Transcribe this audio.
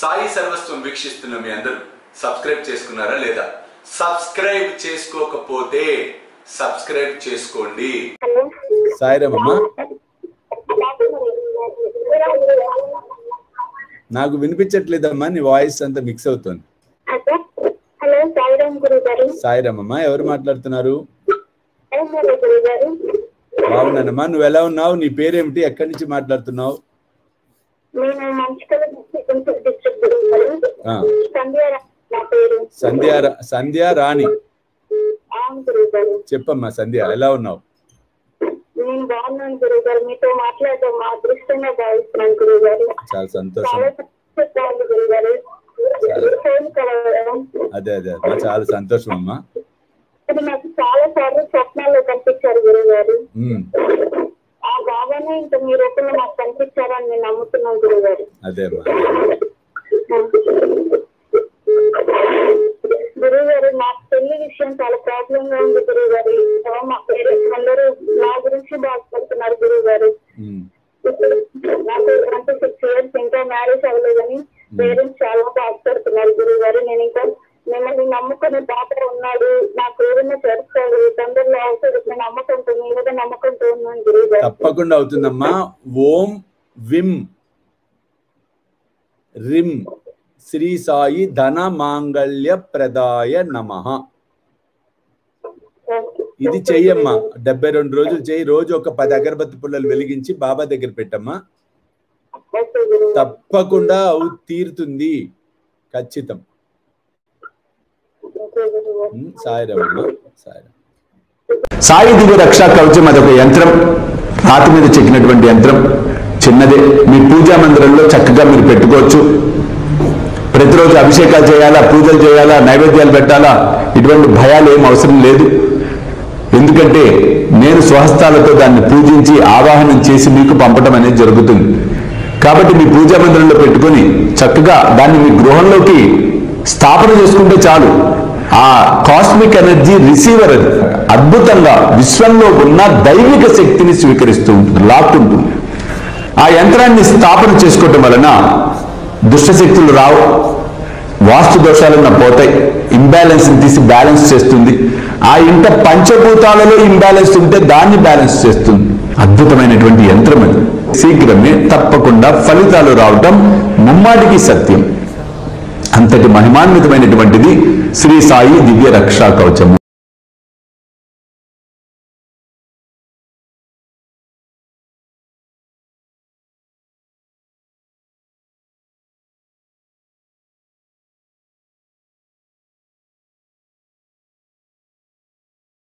साई सर्वस्वं वीक्षिस्तुन्न मी अंदरू सब्सक्राइब चेसुकुन्नारा लेदा सब्सक्राइब चेसुकोकपोते सब्सक्राइब चेसुकोंडी साई रामम्मा నాకు వినిపించట్లేదమ్మా నీ వాయిస్ అంత మిక్స్ అవుతోంది అదే హలో సాయిరామ్ గురుగారు సాయిరామ్ అమ్మా ఎవరు మాట్లాడుతున్నారు నేను గురుగారు బాగున్నానమ్మా నువ్వు ఎలా ఉన్నావు నీ పేరు ఏంటి ఎక్కడి నుంచి మాట్లాడుతున్నావు నేను మంచికల్ డిస్ట్రిక్ట్ గురుగారు సంధ్యారా నా పేరు సంధ్యా రాణి అవును గురుగారు చెప్పమ్మా సంధ్యా ఎలా ఉన్నావు నేను బాగున్నాను గురుగారు మీతో మాట్లాడడం మా దృష్టంగా భావిస్తున్నాను గురుగారు చాలా సంతోషం గురుగారు అదే అదే చాలా సంతోషం అమ్మా నేను నాకు చాలా సార్లు స్వప్నాల్లో కనిపించారు గురుగారు ఆ బాగానే ఇంకా మీ రూపంలో నాకు కనిపించారని నేను నమ్ముతున్నాను గురుగారు అదే అమ్మా గురుగారు నాకు పెళ్లి విషయం చాలా ప్రాబ్లం గా ఉంది గురుగారు మా పేరెంట్స్ అందరూ నా గురించి బాధపడుతున్నారు గురుగారు ఇప్పుడు నాకు 26 ఇయర్స్ ఇంకా మ్యారేజ్ అవ్వలేదని పేరెంట్స్ చాలా బాధపడుతున్నారు గురుగారు నేను ఇంకా మిమ్మల్ని నమ్ముకునే బాధ ఉన్నాడు నా కోరిన చేస్తాడు తొందరలో అవుతుంది నమ్మకంతో మీ మీద నమ్మకంతో ఉన్నాను గురుగారు తప్పకుండా అవుతుందమ్మా ఓం విం రిమ్ श्री साई धन मांगल्य प्रदाय नमः इदी चेयम्मा 72 రోజులు చేయి రోజు ఒక 10 అగరబత్తి పుల్లలు వెలిగించి బాబా దగ్గర పెట్టమ్మా తప్పకుండా తీరుతుంది ఖచ్చితం సాయి దివ్య రక్షా కవచం అదొక యంత్రం రాతి మీద చెక్కినటువంటి యంత్రం చిన్నదే మీ పూజా మందిరంలో చక్కగా మీరు పెట్టుకోవచ్చు ప్రతిరోజు అభిషేకాలు చేయాలా పూజలు చేయాలా నైవేద్యాలు పెట్టాలా ఇటువంటి భయాలు ఏం అవసరం లేదు ఎందుకంటే నేను స్వహస్తాలతో దాన్ని పూజించి ఆవాహనం చేసి మీకు పంపడం అనేది జరుగుతుంది కాబట్టి మీ పూజా మందిరంలో పెట్టుకొని చక్కగా దాన్ని మీ గృహంలోకి స్థాపన చేసుకుంటే చాలు ఆ కాస్మిక్ ఎనర్జీ రిసీవర్ అది అద్భుతంగా విశ్వంలో ఉన్న దైవిక శక్తిని స్వీకరిస్తూ ఉంటుంది లాక్కుంటుంది ఆ యంత్రాన్ని స్థాపన చేసుకోవటం వలన దుష్టశక్తులు రావు వాస్తు దోషాలన్న పోతాయి ఇంబ్యాలెన్స్ని తీసి బ్యాలెన్స్ చేస్తుంది ఆ ఇంట పంచభూతాలలో ఇంబ్యాలెన్స్ ఉంటే దాన్ని బ్యాలెన్స్ చేస్తుంది అద్భుతమైనటువంటి యంత్రం అది శీఘ్రమే తప్పకుండా ఫలితాలు రావడం ముమ్మాటికి సత్యం అంతటి మహిమాన్వితమైనటువంటిది శ్రీ సాయి దివ్య రక్షా కవచం